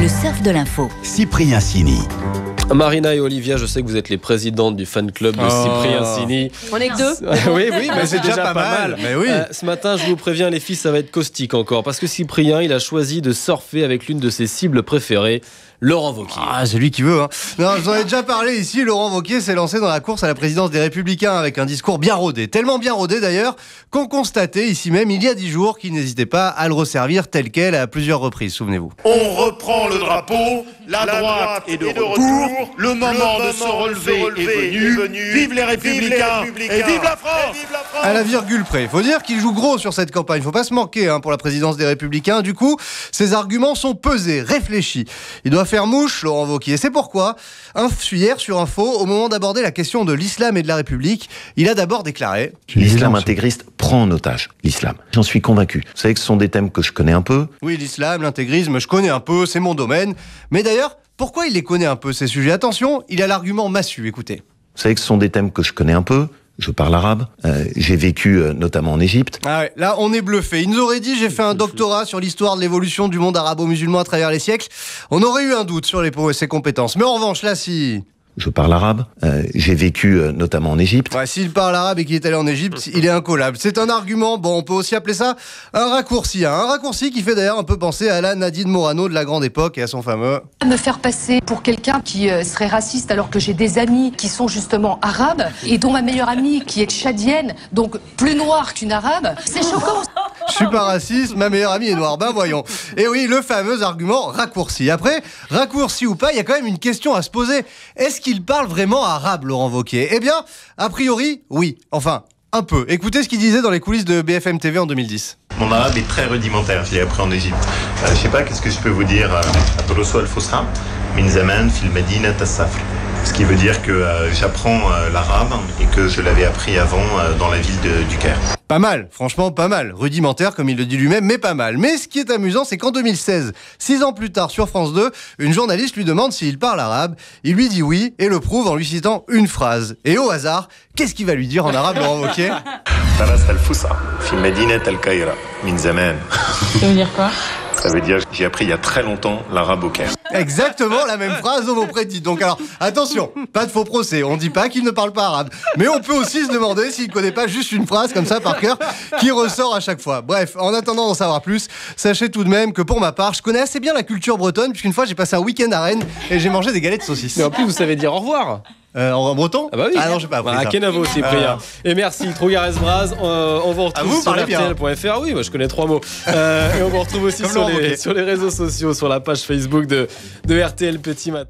Le surf de l'info. Cyprien Cini. Marina et Olivia, je sais que vous êtes les présidentes du fan club de Cyprien Cini. On est que deux. Oui, oui, mais c'est déjà pas mal. Mais oui. Ce matin, je vous préviens, les filles, ça va être caustique encore. Parce que Cyprien, il a choisi de surfer avec l'une de ses cibles préférées, Laurent Wauquiez. Ah, c'est lui qui veut. Hein. Non, je vous en ai déjà parlé ici. Laurent Wauquiez s'est lancé dans la course à la présidence des Républicains avec un discours bien rodé. Tellement bien rodé d'ailleurs qu'on constatait ici même il y a 10 jours qu'il n'hésitait pas à le resservir tel quel à plusieurs reprises. Souvenez-vous. On reprend le drapeau. La droite est de retour. Le moment de se relever est venu. Vive les Républicains et vive la France. À la virgule près. Faut dire qu'il joue gros sur cette campagne. Faut pas se manquer pour la présidence des Républicains. Du coup, ses arguments sont pesés, réfléchis. Il doit faire mouche, Laurent Wauquiez. C'est pourquoi, hier sur Info, au moment d'aborder la question de l'islam et de la République, il a d'abord déclaré: l'islam intégriste prend en otage l'islam. J'en suis convaincu. Vous savez que ce sont des thèmes que je connais un peu. Oui, l'islam, l'intégrisme, je connais un peu, c'est mon domaine. Mais d'ailleurs, pourquoi il les connaît un peu, ces sujets? Attention, il a l'argument massu, écoutez. Vous savez que ce sont des thèmes que je connais un peu, je parle arabe, j'ai vécu notamment en Égypte. Ah ouais, là, on est bluffé. Il nous aurait dit, j'ai fait un doctorat sur l'histoire de l'évolution du monde arabo-musulman à travers les siècles. On aurait eu un doute sur les prouesses et ses compétences. Mais en revanche, là, si... Je parle arabe, j'ai vécu notamment en Égypte. Ouais, s'il parle arabe et qu'il est allé en Égypte, il est incollable. C'est un argument, bon, on peut aussi appeler ça un raccourci. Hein. Un raccourci qui fait d'ailleurs un peu penser à la Nadine Morano de la grande époque et à son fameux... Me faire passer pour quelqu'un qui serait raciste alors que j'ai des amis qui sont justement arabes et dont ma meilleure amie qui est tchadienne, donc plus noire qu'une arabe, c'est choquant. Je suis pas raciste, ma meilleure amie est noire, ben voyons. Et oui, le fameux argument raccourci. Après, raccourci ou pas, il y a quand même une question à se poser. Est-ce qu'il parle vraiment arabe, Laurent Wauquiez? Eh bien, a priori, oui. Enfin, un peu. Écoutez ce qu'il disait dans les coulisses de BFM TV en 2010. Mon arabe est très rudimentaire, je l'ai appris en Égypte. Je sais pas, qu'est-ce que je peux vous dire? Ce qui veut dire que j'apprends l'arabe et que je l'avais appris avant dans la ville du Caire. Pas mal, franchement pas mal. Rudimentaire comme il le dit lui-même, mais pas mal. Mais ce qui est amusant, c'est qu'en 2016, 6 ans plus tard sur France 2, une journaliste lui demande s'il parle arabe. Il lui dit oui et le prouve en lui citant une phrase. Et au hasard, qu'est-ce qu'il va lui dire en arabe, Laurent Wauquiez? Ça veut dire quoi? Ça veut dire que j'ai appris il y a très longtemps l'arabe au Caire. Exactement la même phrase au mot prédit. Donc alors, attention, pas de faux procès. On ne dit pas qu'il ne parle pas arabe. Mais on peut aussi se demander s'il ne connaît pas juste une phrase comme ça par cœur qui ressort à chaque fois. Bref, en attendant d'en savoir plus, sachez tout de même que pour ma part, je connais assez bien la culture bretonne puisqu'une fois j'ai passé un week-end à Rennes et j'ai mangé des galettes de saucisses. Mais en plus, vous savez dire au revoir. En breton? Ah bah oui. Ah non, j'ai pas appris ça. À Kenavo, Cyprien. Et merci, Trougares-Braz. On vous retrouve sur RTL.fr. Oui, moi je connais 3 mots. Et on vous retrouve aussi sur les réseaux sociaux, sur la page Facebook de RTL Petit Matin.